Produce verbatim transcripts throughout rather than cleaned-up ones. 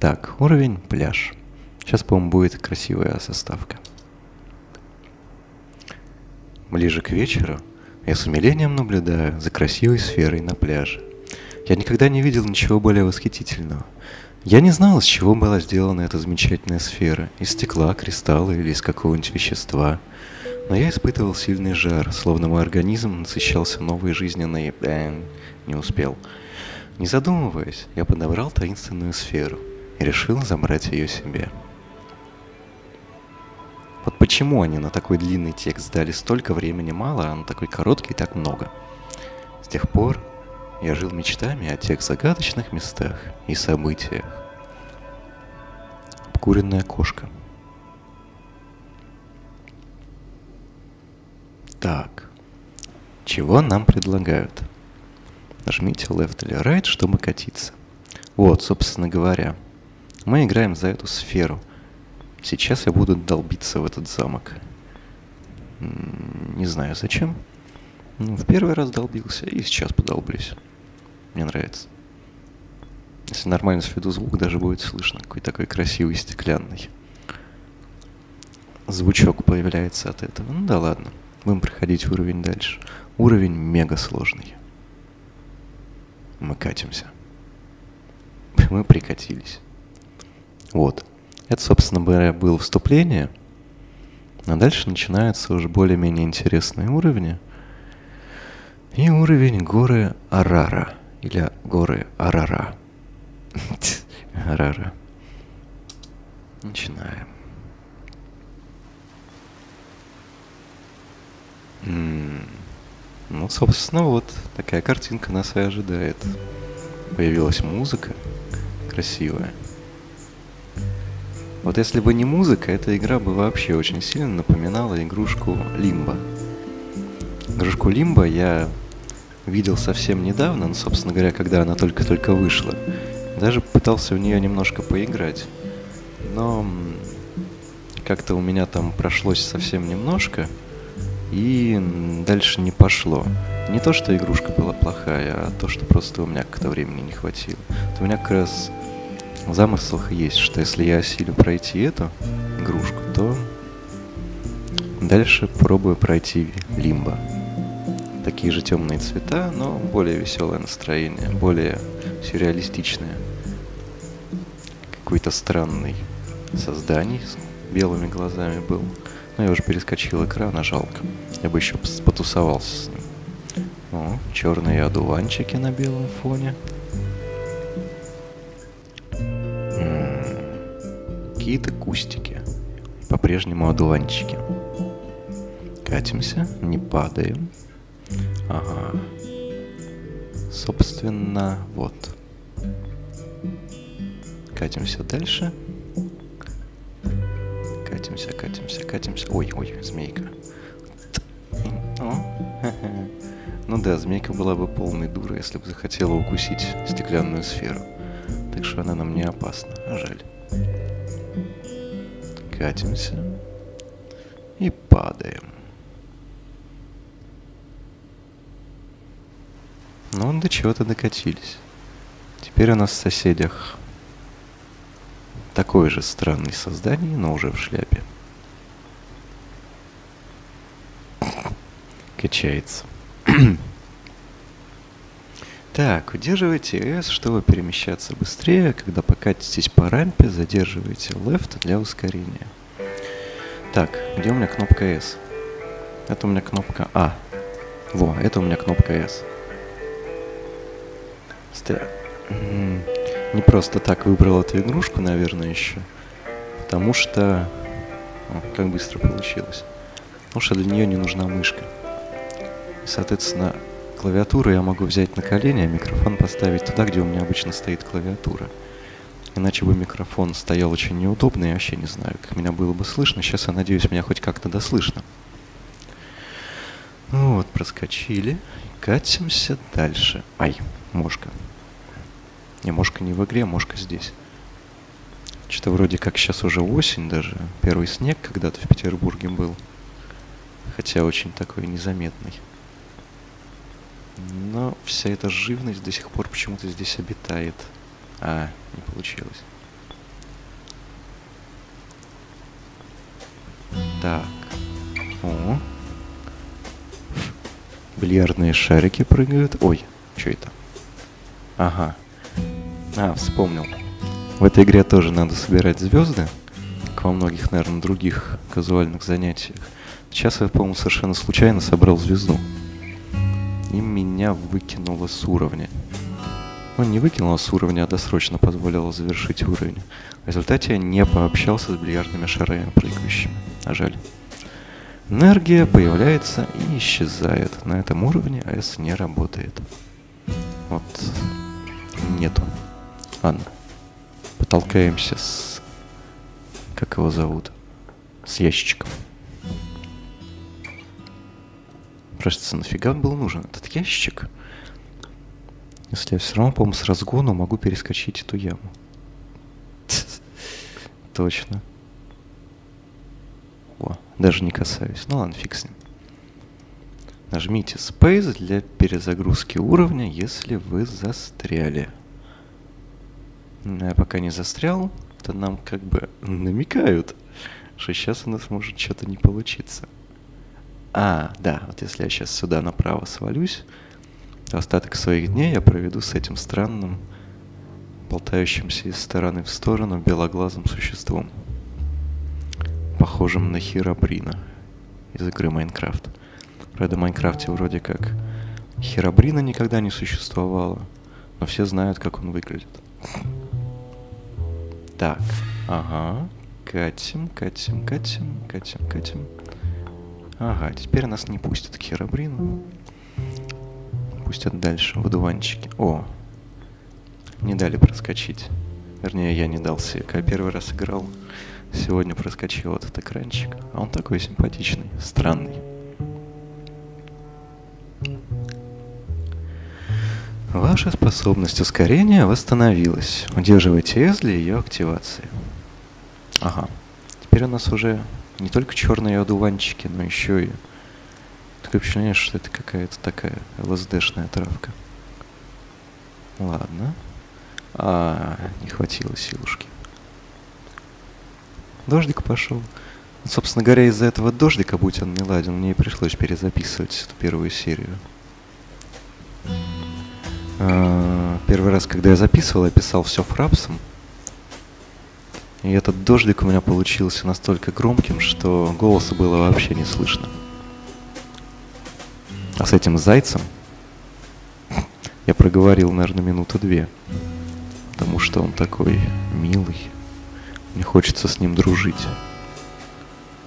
Так, уровень пляж. Сейчас, по-моему, будет красивая составка. Ближе к вечеру я с умилением наблюдаю за красивой сферой на пляже. Я никогда не видел ничего более восхитительного. Я не знал, из чего была сделана эта замечательная сфера, из стекла, кристалла или из какого-нибудь вещества. Но я испытывал сильный жар, словно мой организм насыщался новой жизненной... Эээ... не успел. Не задумываясь, я подобрал таинственную сферу и решил забрать ее себе. Вот почему они на такой длинный текст дали столько времени мало, а на такой короткий так много. С тех пор я жил мечтами о тех загадочных местах и событиях. Обкуренная кошка. Так, чего нам предлагают? Нажмите left или right, чтобы катиться. Вот, собственно говоря, мы играем за эту сферу. Сейчас я буду долбиться в этот замок. Не знаю зачем. Ну, в первый раз долбился и сейчас подолблюсь. Мне нравится. Если нормально сведу звук, даже будет слышно. Какой такой красивый стеклянный. Звучок появляется от этого. Ну да ладно. Будем проходить уровень дальше. Уровень мега сложный. Мы катимся. Мы прикатились. Вот. Это, собственно говоря, было вступление, а дальше начинаются уже более-менее интересные уровни. И уровень горы Арара, или горы Арара. Арара. Начинаем. М-м-м. Ну, собственно, вот такая картинка нас и ожидает. Появилась музыка красивая. Вот если бы не музыка, эта игра бы вообще очень сильно напоминала игрушку Лимбо. Игрушку Лимбо я видел совсем недавно, ну, собственно говоря, когда она только-только вышла. Даже пытался в нее немножко поиграть. Но как-то у меня там прошлось совсем немножко, и дальше не пошло. Не то, что игрушка была плохая, а то, что просто у меня как-то времени не хватило. Вот у меня как раз... в замыслах есть, что если я осилю пройти эту игрушку, то дальше пробую пройти Лимбо. Такие же темные цвета, но более веселое настроение, более сюрреалистичное. Какой-то странный созданий с белыми глазами был. Но я уже перескочил экрана, жалко. Я бы еще потусовался с ним. О, черные одуванчики на белом фоне. Какие-то кустики, по-прежнему одуванчики. Катимся, не падаем. Ага. Собственно, вот. Катимся дальше. Катимся, катимся, катимся. Ой, ой, змейка. Ну да, змейка была бы полной дурой, если бы захотела укусить стеклянную сферу. Так что она нам не опасна, а жаль. Катимся и падаем. Ну, до чего-то докатились. Теперь у нас в соседях такое же странное создание, но уже в шляпе. Качается. Так, удерживайте эс, чтобы перемещаться быстрее. Когда покатитесь по рампе, задерживайте лефт для ускорения. Так, где у меня кнопка эс? Это у меня кнопка А. Во, это у меня кнопка эс. Стря... Не просто так выбрал эту игрушку, наверное, еще. Потому что... О, как быстро получилось. Потому что для нее не нужна мышка. И, соответственно... клавиатуру я могу взять на колени, а микрофон поставить туда, где у меня обычно стоит клавиатура. Иначе бы микрофон стоял очень неудобно, я вообще не знаю, как меня было бы слышно. Сейчас, я надеюсь, меня хоть как-то дослышно. Ну вот, проскочили. Катимся дальше. Ай, мошка. Не, мошка не в игре, мошка здесь. Что-то вроде как сейчас уже осень даже. Первый снег когда-то в Петербурге был. Хотя очень такой незаметный. Но вся эта живность до сих пор почему-то здесь обитает. А, не получилось. Так. О. Бильярдные шарики прыгают. Ой, что это? Ага. А, вспомнил. В этой игре тоже надо собирать звезды, как во многих, наверное, других казуальных занятиях. Сейчас я, по-моему, совершенно случайно собрал звезду. И меня выкинуло с уровня. Ну, не выкинуло с уровня, а досрочно позволило завершить уровень. В результате я не пообщался с бильярдными шарами прыгающими. А жаль. Энергия появляется и исчезает. На этом уровне АЭС не работает. Вот. Нету. Ладно. Потолкаемся с... Как его зовут? С ящичком. Простите, нафига был нужен этот ящик? Если я все равно, по-моему, с разгону могу перескочить эту яму. Точно. О, даже не касаюсь. Ну ладно, фиг с ним. Нажмите Space для перезагрузки уровня, если вы застряли. Но я пока не застрял, то нам как бы намекают, что сейчас у нас может что-то не получиться. А, да, вот если я сейчас сюда направо свалюсь, то остаток своих дней я проведу с этим странным, болтающимся из стороны в сторону белоглазым существом, похожим на Херобрина из игры Майнкрафт. Правда, в Майнкрафте вроде как Херобрина никогда не существовало, но все знают, как он выглядит. Так, ага, катим, катим, катим, катим, катим. Ага, теперь нас не пустят к Херобрину. Пустят дальше, в одуванчики. О, не дали проскочить. Вернее, я не дался. Когда первый раз играл, сегодня проскочил вот этот экранчик. А он такой симпатичный, странный. Ваша способность ускорения восстановилась. Удерживайте S для ее активации. Ага, теперь у нас уже... Не только черные одуванчики, но еще и... Такое впечатление, что это какая-то такая ЛСДшная травка. Ладно. А, не хватило силушки. Дождик пошел. Собственно говоря, из-за этого дождика, будь он не ладен, мне и пришлось перезаписывать эту первую серию. А, первый раз, когда я записывал, я писал все фрапсом. И этот дождик у меня получился настолько громким, что голоса было вообще не слышно. А с этим зайцем я проговорил, наверное, минуту две. Потому что он такой милый. Мне хочется с ним дружить.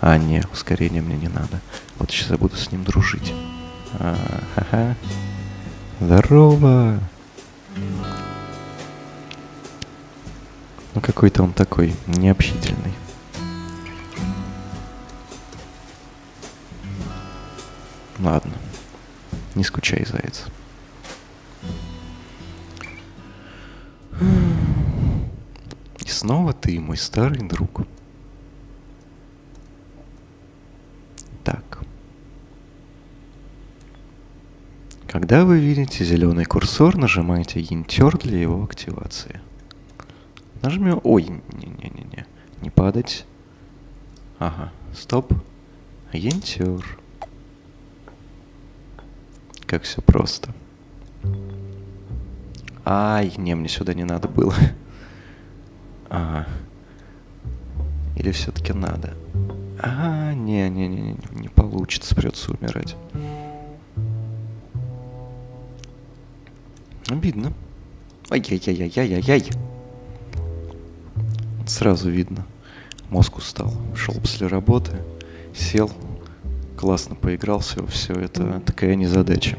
А, не, ускорение мне не надо. Вот сейчас я буду с ним дружить. А-ха-ха. Здорово! Ну какой-то он такой, необщительный. Ладно. Не скучай, заяц. И снова ты, мой старый друг. Так. Когда вы видите зеленый курсор, нажимайте Enter для его активации. Нажмем... Ой, не-не-не-не. Не падать. Ага, стоп. Ентер. Как все просто. Ай, не, мне сюда не надо было. Ага. Или все-таки надо? А, не-не-не-не, не получится, придется умирать. Обидно. Ай-яй-яй-яй-яй-яй-яй. Сразу видно. Мозг устал. Шел после работы, сел, классно поиграл, все, все это такая незадача.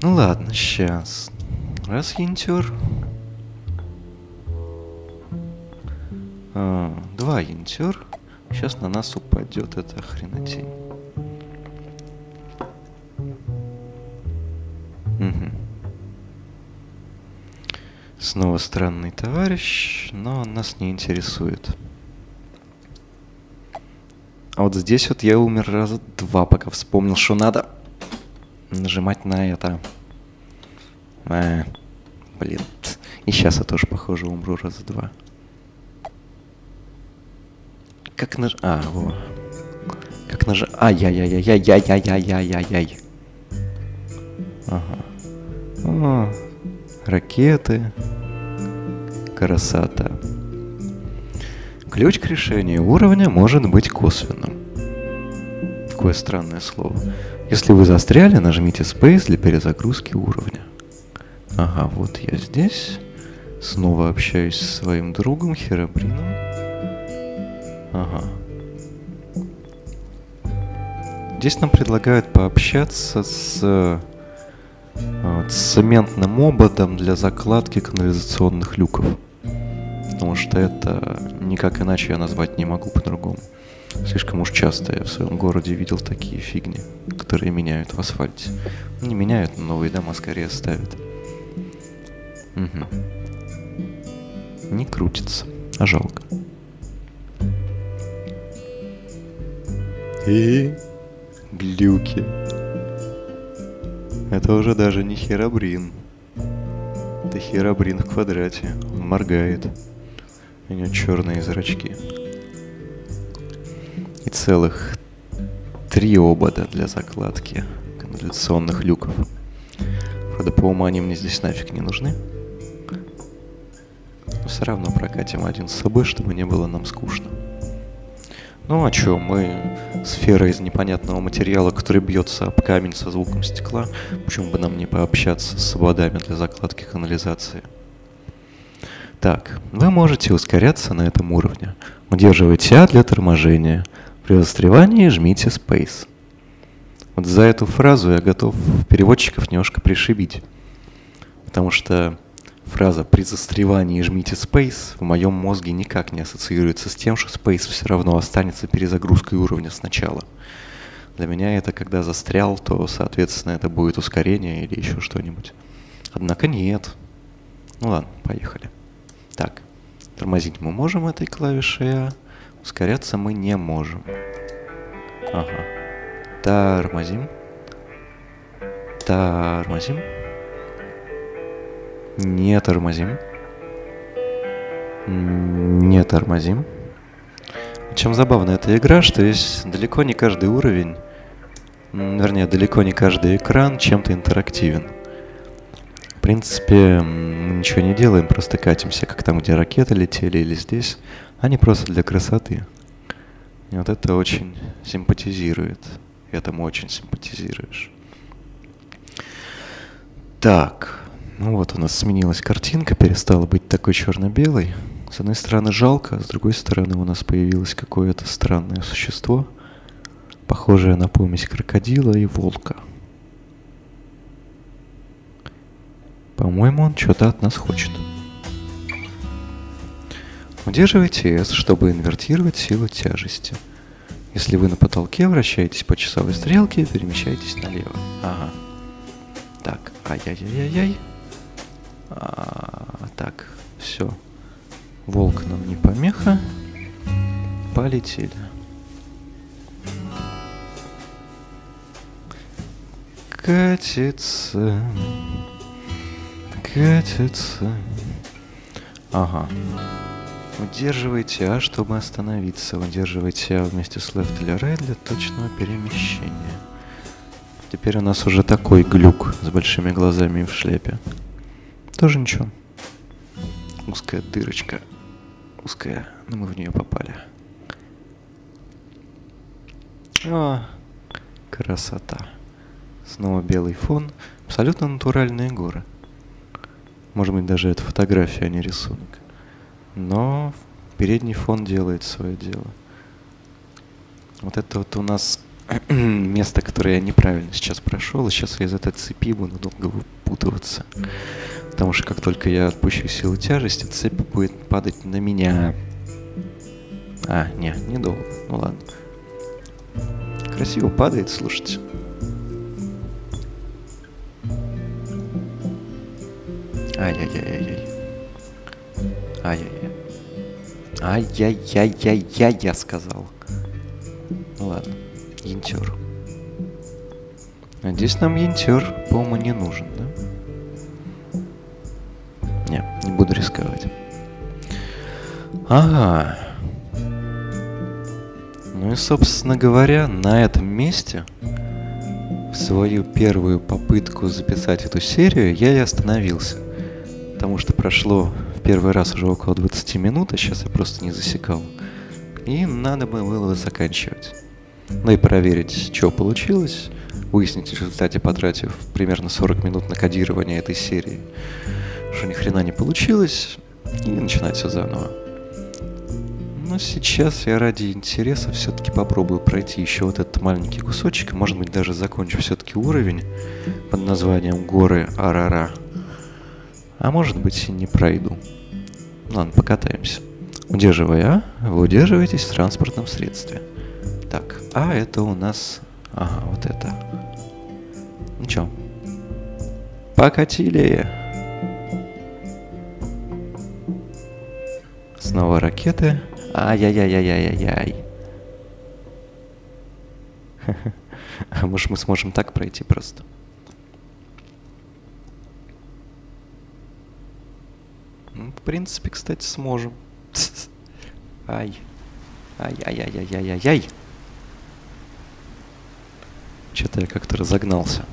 Ну ладно, сейчас. Раз ентер. А, два ентер. Сейчас на нас упадет эта хренотень. Угу. Снова странный товарищ, но он нас не интересует. А вот здесь вот я умер раза два, пока вспомнил, что надо нажимать на это. А, блин. И сейчас я тоже, похоже, умру раза два. Как наж... А, во. как нажать. Ай-яй-яй-яй-яй-яй-яй-яй-яй-яй. Ага. А, ракеты. Красота. Ключ к решению уровня может быть косвенным. Какое странное слово. Если вы застряли, нажмите Space для перезагрузки уровня. Ага, вот я здесь. Снова общаюсь со своим другом Херабрином. Ага. Здесь нам предлагают пообщаться с вот, цементным ободом для закладки канализационных люков. Потому что это никак иначе я назвать не могу по-другому. Слишком уж часто я в своем городе видел такие фигни, которые меняют в асфальте. Не меняют, но новые дома скорее ставят. Угу. Не крутится, а жалко. И глюки. Это уже даже не Херабрин. Это Херабрин в квадрате. Он моргает. У него черные зрачки. И целых три обода для закладки канализационных люков. Правда, по уму они мне здесь нафиг не нужны. Но все равно прокатим один с собой, чтобы не было нам скучно. Ну а чё, мы сфера из непонятного материала, который бьется об камень со звуком стекла. Почему бы нам не пообщаться с водами для закладки канализации? Так, вы можете ускоряться на этом уровне. Удерживайте А для торможения. При застревании жмите Space. Вот за эту фразу я готов переводчиков немножко пришибить. Потому что фраза «при застревании жмите Space» в моем мозге никак не ассоциируется с тем, что Space все равно останется перезагрузкой уровня сначала. Для меня это когда застрял, то, соответственно, это будет ускорение или еще что-нибудь. Однако нет. Ну ладно, поехали. Так, тормозить мы можем этой клавишей, а ускоряться мы не можем. Ага. Тормозим. Тормозим. Не тормозим. Не тормозим. Чем забавна эта игра, что здесь далеко не каждый уровень, вернее, далеко не каждый экран чем-то интерактивен. В принципе, мы ничего не делаем, просто катимся, как там, где ракеты летели или здесь. Они просто для красоты. И вот это очень симпатизирует. Этому очень симпатизируешь. Так. Ну вот у нас сменилась картинка, перестала быть такой черно-белой. С одной стороны жалко, а с другой стороны у нас появилось какое-то странное существо, похожее на помесь крокодила и волка. По-моему, он что-то от нас хочет. Удерживайте S, чтобы инвертировать силу тяжести. Если вы на потолке, вращаетесь по часовой стрелке и перемещаетесь налево. Ага. Так, ай-яй-яй-яй-яй. А, так, все. Волк нам не помеха. Полетели. Катится. Катится. Ага. Удерживайте А, чтобы остановиться. Удерживайте А вместе с Left или Right для точного перемещения. Теперь у нас уже такой глюк с большими глазами и в шляпе. Тоже ничего. Узкая дырочка. Узкая. Но мы в нее попали. О, красота. Снова белый фон. Абсолютно натуральные горы. Может быть, даже это фотография, а не рисунок. Но передний фон делает свое дело. Вот это вот у нас место, которое я неправильно сейчас прошел, и сейчас я из этой цепи буду долго выпутываться. Потому что как только я отпущу силу тяжести, цепь будет падать на меня. А, не, недолго. Ну ладно. Красиво падает, слушайте. Ай-яй-яй-яй-яй. Ай-яй-яй. Ай-яй-яй-яй-яй, я сказал. Ну ладно. Янтер. А здесь нам янтер, по-моему, не нужен, да? Не, не буду рисковать. Ага. Ну и, собственно говоря, на этом месте свою первую попытку записать эту серию я и остановился. Потому что прошло в первый раз уже около двадцати минут, а сейчас я просто не засекал. И надо было заканчивать. Ну и проверить, что получилось. Выяснить в результате, потратив примерно сорок минут на кодирование этой серии, что ни хрена не получилось. И начинать все заново. Но сейчас я ради интереса все-таки попробую пройти еще вот этот маленький кусочек. Может быть, даже закончу все-таки уровень под названием «Горы Арара». А может быть, и не пройду. Ладно, покатаемся. Удерживая А, вы удерживаетесь в транспортном средстве. Так, А это у нас... Ага, вот это. Ну чё? Покатили! Снова ракеты. Ай-яй-яй-яй-яй-яй. А может, мы сможем так пройти просто? В принципе, кстати, сможем. Ай. Ай-яй-яй-яй-яй-яй. Что-то я как-то разогнался.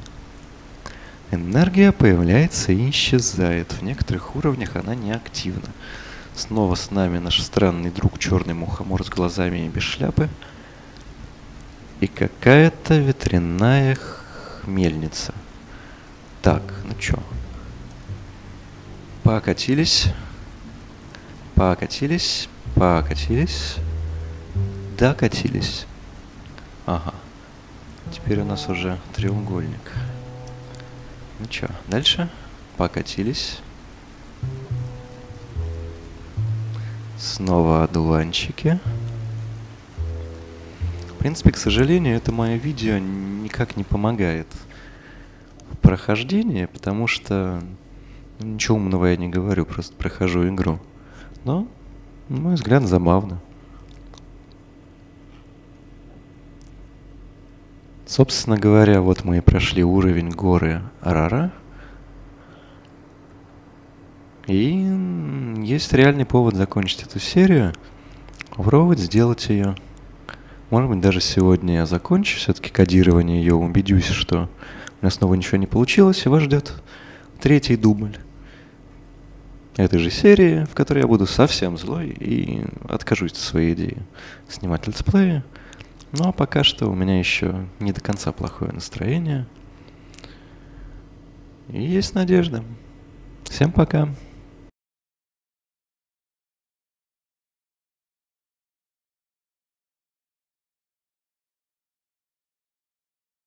Энергия появляется и исчезает. В некоторых уровнях она неактивна. Снова с нами наш странный друг черный мухомор с глазами и без шляпы. И какая-то ветряная мельница. Так, ну чё? Покатились. Покатились. Покатились. Докатились. Ага. Теперь у нас уже треугольник. Ну чё, дальше? Покатились. Снова одуванчики. В принципе, к сожалению, это мое видео никак не помогает в прохождении, потому что ничего умного я не говорю, просто прохожу игру. Но, на мой взгляд, забавно. Собственно говоря, вот мы и прошли уровень горы Арара. И есть реальный повод закончить эту серию, попробовать сделать ее. Может быть, даже сегодня я закончу все-таки кодирование ее, убедюсь, что у меня снова ничего не получилось, и вас ждет третий дубль этой же серии, в которой я буду совсем злой и откажусь от своей идеи снимать летсплеи. Ну а пока что у меня еще не до конца плохое настроение. И есть надежда. Всем пока.